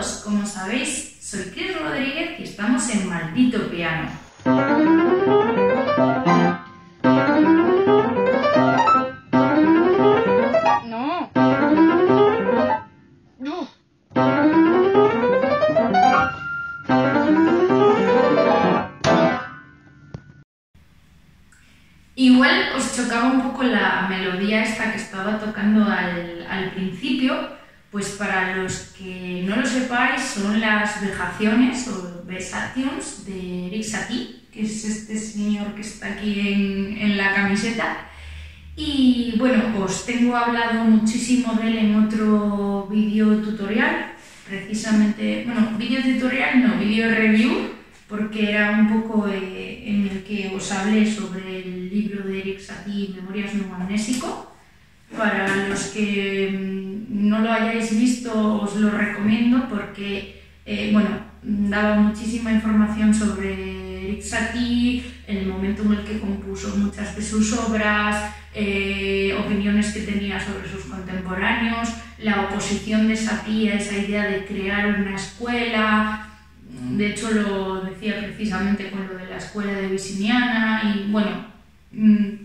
todos, como sabéis, soy Cris Rodríguez y estamos en Maldito Piano. No. No. Igual os chocaba un poco la melodía esta que estaba tocando al principio. Pues para los que no lo sepáis, son las Vexaciones o Vexations de Erik Satie, que es este señor que está aquí en la camiseta. Y bueno, os tengo hablado muchísimo de él en otro vídeo tutorial, precisamente, bueno, vídeo tutorial no, vídeo review, porque era un poco en el que os hablé sobre el libro de Erik Satie, Memorias de un Amnésico. Para los que no lo hayáis visto, os lo recomiendo porque bueno, daba muchísima información sobre Erik Satie, el momento en el que compuso muchas de sus obras, opiniones que tenía sobre sus contemporáneos, la oposición de Satie a esa idea de crear una escuela. De hecho, lo decía precisamente con lo de la escuela de Visiniana. Y bueno,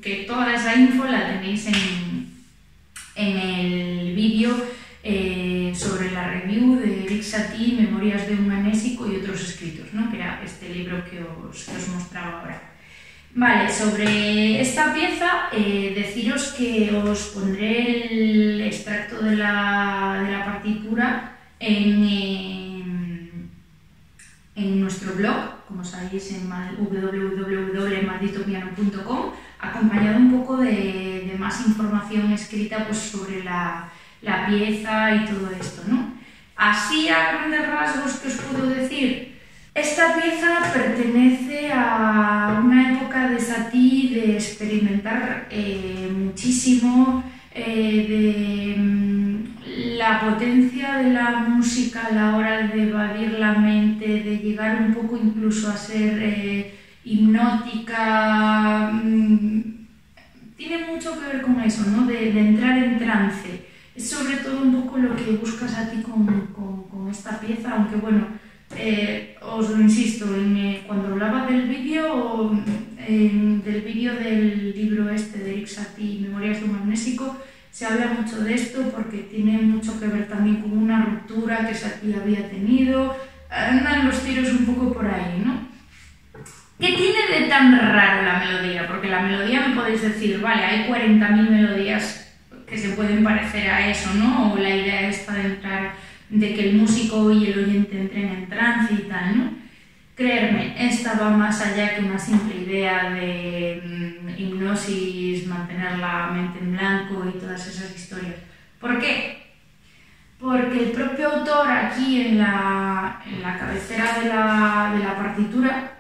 que toda esa info la tenéis en el vídeo sobre la review de Erik Satie, Memorias de un Amnésico y otros escritos, ¿no? Que era este libro que os mostraba ahora. Vale, sobre esta pieza, deciros que os pondré el extracto de la partitura en nuestro blog, como sabéis, en www.malditopiano.com, acompañado un poco de más información escrita pues, sobre la pieza y todo esto, ¿no? Así, a grandes rasgos, ¿qué os puedo decir? Esta pieza pertenece a una época de Satie de experimentar muchísimo, de la potencia de la música a la hora de evadir la mente, de llegar un poco incluso a ser hipnótica. Tiene mucho que ver con eso, ¿no? De entrar en trance. Es sobre todo un poco lo que buscas a ti con esta pieza, aunque bueno, os lo insisto, cuando hablaba del vídeo, del libro este de Erik Satie, Memorias de un Amnésico, se habla mucho de esto porque tiene mucho que ver también con una ruptura que Satie había tenido. Andan los tiros un poco por ahí, ¿no? ¿Qué tiene de tan raro la melodía? Porque la melodía me podéis decir, vale, hay 40.000 melodías que se pueden parecer a eso, ¿no? O la idea esta de entrar, de que el músico y el oyente entren en trance y tal, ¿no? Creerme, esta va más allá que una simple idea de hipnosis, mantener la mente en blanco y todas esas historias. ¿Por qué? Porque el propio autor aquí en la cabecera de la partitura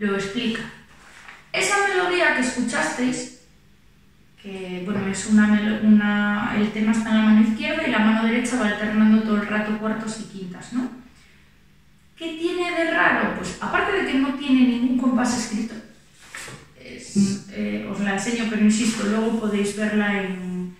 lo explica. Esa melodía que escuchasteis, que bueno, es el tema está en la mano izquierda y la mano derecha va alternando todo el rato cuartos y quintas, ¿no? ¿Qué tiene de raro? Pues aparte de que no tiene ningún compás escrito, os la enseño, pero insisto, luego podéis verla en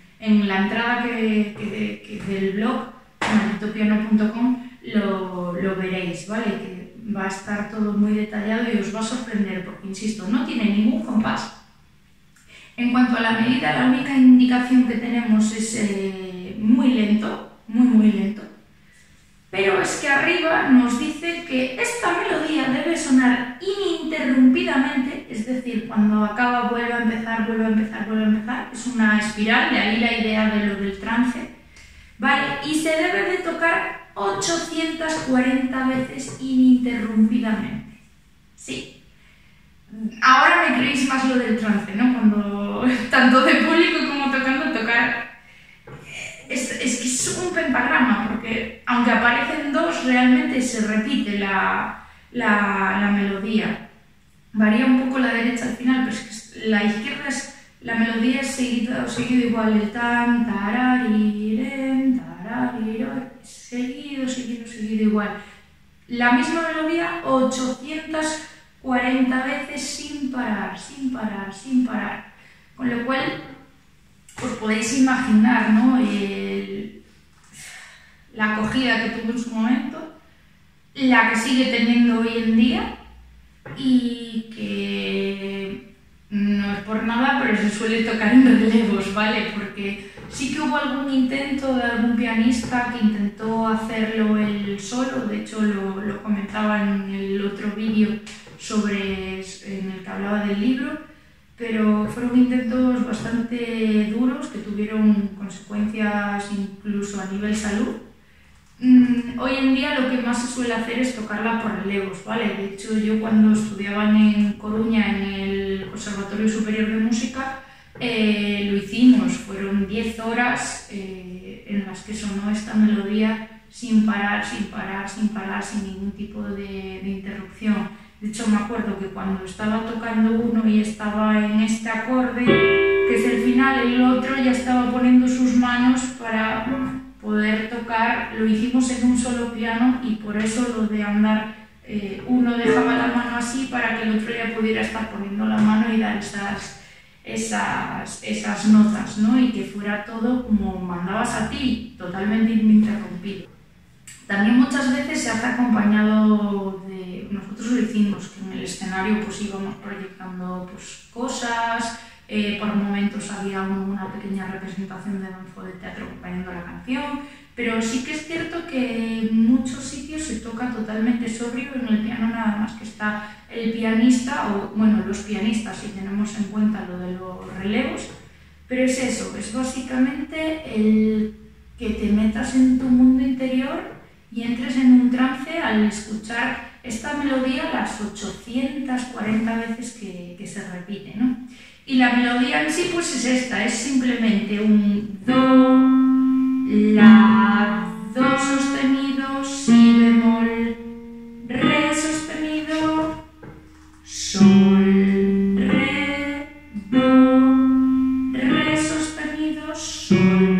la entrada que del blog, malditopiano.com, lo veréis, ¿vale? Va a estar todo muy detallado y os va a sorprender porque, insisto, no tiene ningún compás. En cuanto a la medida, la única indicación que tenemos es muy lento, muy muy lento. Pero es que arriba nos dice que esta melodía debe sonar ininterrumpidamente, es decir, cuando acaba vuelve a empezar, vuelve a empezar, vuelve a empezar. Es una espiral, de ahí la idea de lo del trance, ¿vale? Y se debe de tocar 840 veces ininterrumpidamente. Sí. Ahora me creéis más lo del trance, ¿no? Cuando tanto de público como tocando, tocar. Es que es un pentagrama, porque aunque aparecen dos, realmente se repite la melodía. Varía un poco la derecha al final, pero es que la izquierda es. La melodía es seguido igual, el tan, tarariren, tarariren, seguido igual. La misma melodía 840 veces sin parar, sin parar, sin parar. Con lo cual, os podéis imaginar, ¿no? la acogida que tuvo en su momento, la que sigue teniendo hoy en día y que no es por nada, pero se suele tocar en relevos, ¿vale? Porque sí que hubo algún intento de algún pianista que intentó hacerlo él solo, de hecho lo comentaba en el otro vídeo en el que hablaba del libro, pero fueron intentos bastante duros que tuvieron consecuencias incluso a nivel salud. Hoy en día lo que más se suele hacer es tocarla por relevos, ¿vale? De hecho, yo cuando estudiaba en Coruña en el Conservatorio Superior de Música lo hicimos, fueron 10 horas en las que sonó esta melodía sin parar, sin parar, sin parar, sin ningún tipo de interrupción. De hecho, me acuerdo que cuando estaba tocando uno y estaba en este acorde, que es el final, el otro ya estaba poniendo sus manos para poder tocar. Lo hicimos en un solo piano y por eso lo de andar, uno dejaba la mano así para que el otro ya pudiera estar poniendo la mano y dar esas notas, ¿no? Y que fuera todo como mandabas a ti, totalmente ininterrumpido. También muchas veces se hace acompañado de... Nosotros lo hicimos, que en el escenario pues íbamos proyectando pues, cosas, por momentos había una pequeña representación de danza de teatro acompañando la canción, pero sí que es cierto que en muchos sitios se toca totalmente sobrio en el piano, nada más que está el pianista, o bueno, los pianistas, si tenemos en cuenta lo de los relevos, pero es eso, es básicamente el que te metas en tu mundo interior y entres en un trance al escuchar esta melodía las 840 veces que se repite, ¿no? Y la melodía en sí pues es esta, es simplemente un do, la, do sostenido, si bemol, re sostenido, sol, re, do, re sostenido, sol.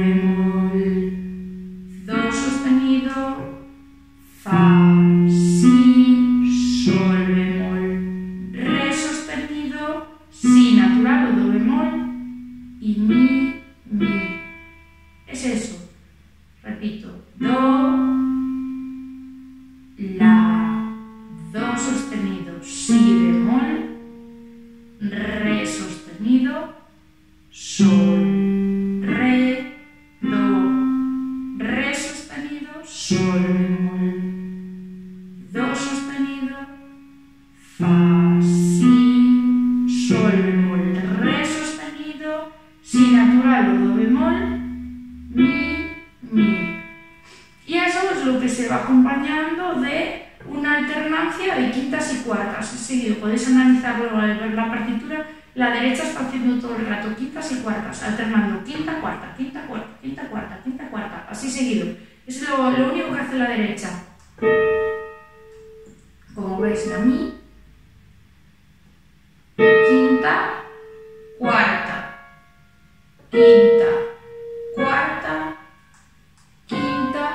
Alternando quinta, cuarta, quinta, cuarta, quinta, cuarta, quinta, cuarta, así seguido. Es lo único que hace la derecha. Como veis, la mi, quinta, cuarta, quinta, cuarta, quinta,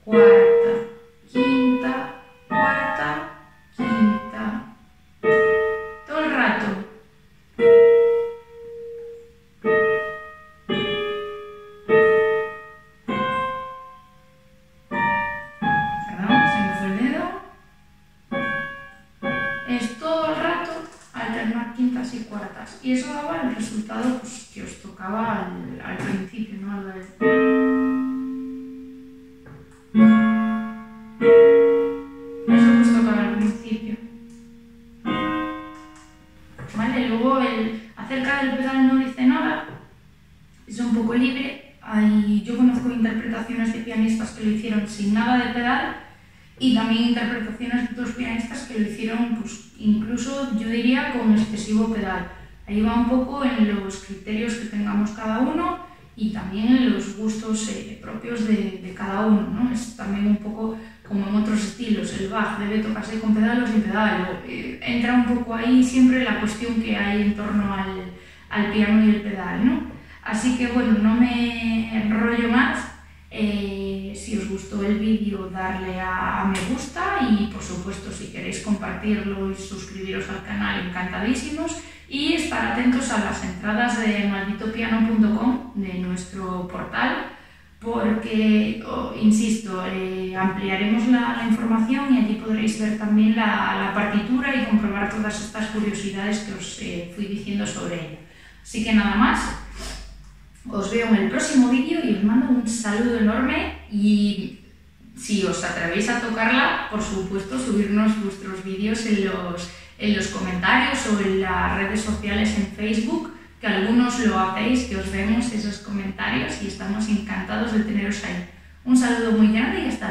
cuarta. Y eso daba el resultado pues, que os tocaba al principio, ¿no? Eso que os tocaba al principio. ¿Vale? Luego, acerca del pedal no dice nada, es un poco libre. Yo conozco interpretaciones de pianistas que lo hicieron sin nada de pedal y también interpretaciones de otros pianistas que lo hicieron pues, incluso, yo diría, con excesivo pedal. Ahí va un poco en los criterios que tengamos cada uno y también en los gustos propios de cada uno, ¿no? Es también un poco como en otros estilos, el Bach debe tocarse con pedal o sin pedal. Entra un poco ahí siempre la cuestión que hay en torno al piano y el pedal, ¿no? Así que bueno, no me enrollo más. Si os gustó el vídeo, darle a me gusta y por supuesto si queréis compartirlo y suscribiros al canal, encantadísimos. Y estar atentos a las entradas de malditopiano.com, de nuestro portal, porque, insisto, ampliaremos la información y allí podréis ver también la partitura y comprobar todas estas curiosidades que os fui diciendo sobre ella. Así que nada más, os veo en el próximo vídeo y os mando un saludo enorme y si os atrevéis a tocarla, por supuesto, subirnos vuestros vídeos en los comentarios o en las redes sociales en Facebook, que algunos lo hacéis, que os vemos esos comentarios y estamos encantados de teneros ahí. Un saludo muy grande y hasta